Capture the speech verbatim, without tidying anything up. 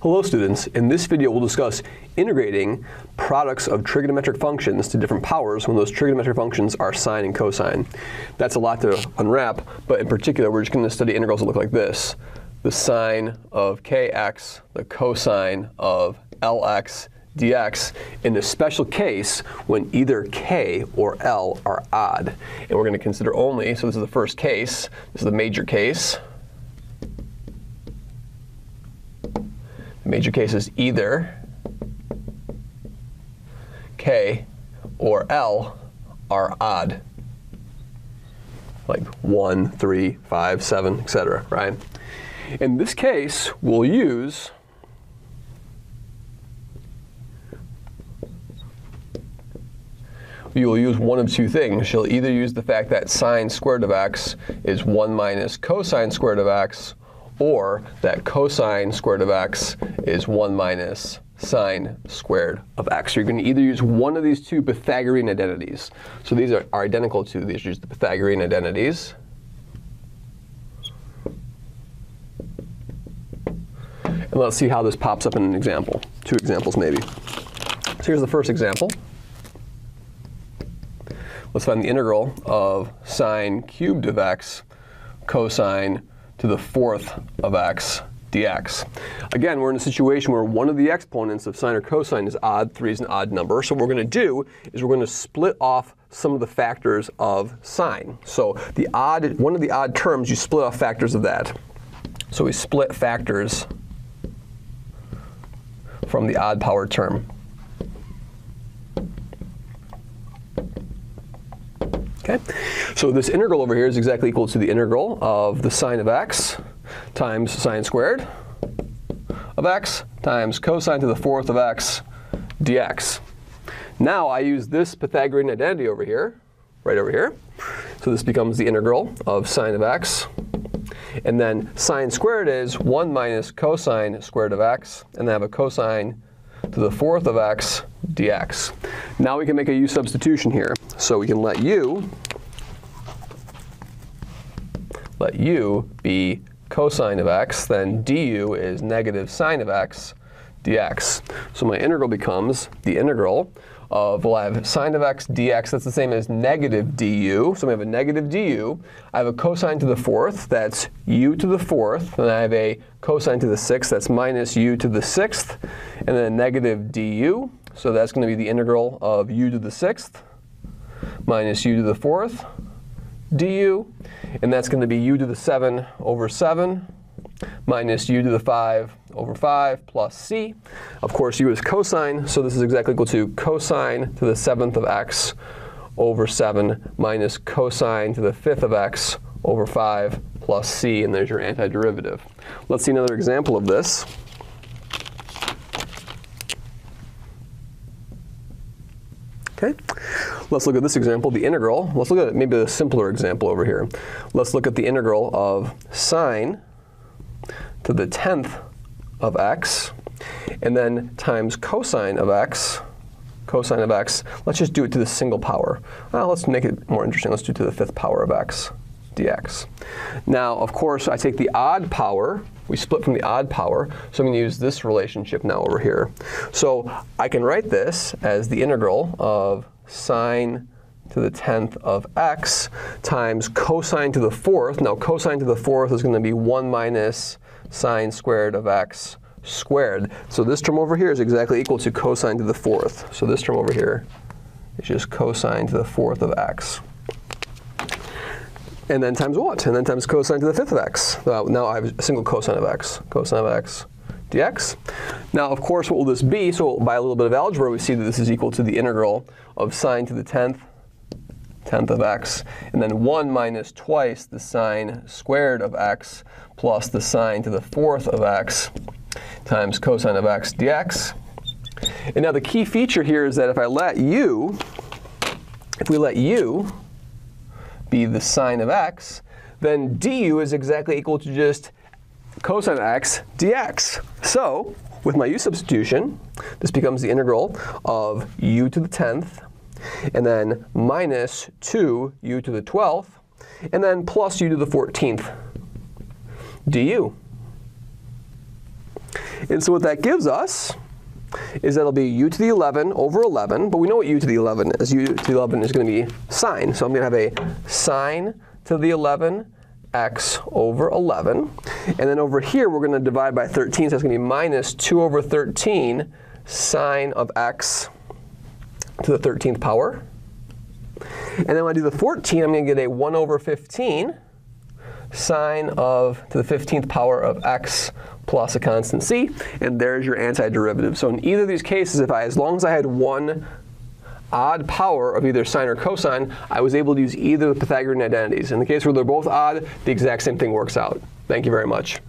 Hello students, in this video we'll discuss integrating products of trigonometric functions to different powers when those trigonometric functions are sine and cosine. That's a lot to unwrap, but in particular we're just going to study integrals that look like this. The sine of kx, the cosine of lx dx, in a special case when either k or l are odd. And we're going to consider only, so this is the first case, this is the major case. Major case is either k or l are odd, like one, three, five, seven, et cetera, right? In this case, we'll use you'll use one of two things. You'll either use the fact that sine squared of x is one minus cosine squared of x, or that cosine squared of x is one minus sine squared of x. So you're going to either use one of these two Pythagorean identities. So these are, are identical to these, use the Pythagorean identities. And let's see how this pops up in an example. Two examples maybe. So here's the first example. Let's find the integral of sine cubed of x cosine to the fourth of x dx. Again, we're in a situation where one of the exponents of sine or cosine is odd. Three is an odd number. So what we're going to do is we're going to split off some of the factors of sine. So the odd, one of the odd terms, you split off factors of that. So we split factors from the odd power term. Okay. So this integral over here is exactly equal to the integral of the sine of x times sine squared of x times cosine to the fourth of x dx. Now I use this Pythagorean identity over here, right over here. So this becomes the integral of sine of x. And then sine squared is one minus cosine squared of x. And I have a cosine to the fourth of x dx. Now we can make a u substitution here. So we can let u, let u be cosine of x, then du is negative sine of x dx. So my integral becomes the integral of, well, I have sine of x dx, that's the same as negative du. So we have a negative du. I have a cosine to the fourth, that's u to the fourth. And I have a cosine to the sixth, that's minus u to the sixth. And then a negative du. So that's going to be the integral of u to the sixth minus u to the fourth du. And that's going to be u to the seven over seven minus u to the five over five plus c. Of course, u is cosine, so this is exactly equal to cosine to the seventh of x over seven minus cosine to the fifth of x over five plus c, and there's your antiderivative. Let's see another example of this. Okay, let's look at this example, the integral. Let's look at maybe a simpler example over here. Let's look at the integral of sine to the tenth of x, and then times cosine of x, cosine of x. Let's just do it to the single power. Well, let's make it more interesting. Let's do it to the fifth power of x dx. Now, of course, I take the odd power. We split from the odd power, so I'm going to use this relationship now over here. So I can write this as the integral of sine to the tenth of x times cosine to the fourth. Now cosine to the fourth is going to be one minus sine squared of x squared. So this term over here is exactly equal to cosine to the fourth. So this term over here is just cosine to the fourth of x. And then times what? And then times cosine to the fifth of x. Now, now I have a single cosine of x. Cosine of x dx. Now, of course, what will this be? So by a little bit of algebra, we see that this is equal to the integral of sine to the tenth, tenth of x. And then one minus twice the sine squared of x plus the sine to the fourth of x times cosine of x dx. And now the key feature here is that if I let u, if we let u be the sine of x, then du is exactly equal to just cosine of x dx. So with my u substitution, this becomes the integral of u to the tenth, and then minus two u to the twelfth, and then plus u to the fourteenth du. And so what that gives us is that'll be u to the eleven over eleven, but we know what u to the eleven is. U to the eleven is going to be sine. So I'm going to have a sine to the eleven x over eleven. And then over here, we're going to divide by thirteen, so it's going to be minus two over thirteen sine of x to the thirteenth power. And then when I do the fourteen, I'm going to get a one over fifteen sine of to the fifteenth power of x plus a constant c, and there's your antiderivative. So in either of these cases, if I, as long as I had one odd power of either sine or cosine, I was able to use either of the Pythagorean identities. In the case where they're both odd, the exact same thing works out. Thank you very much.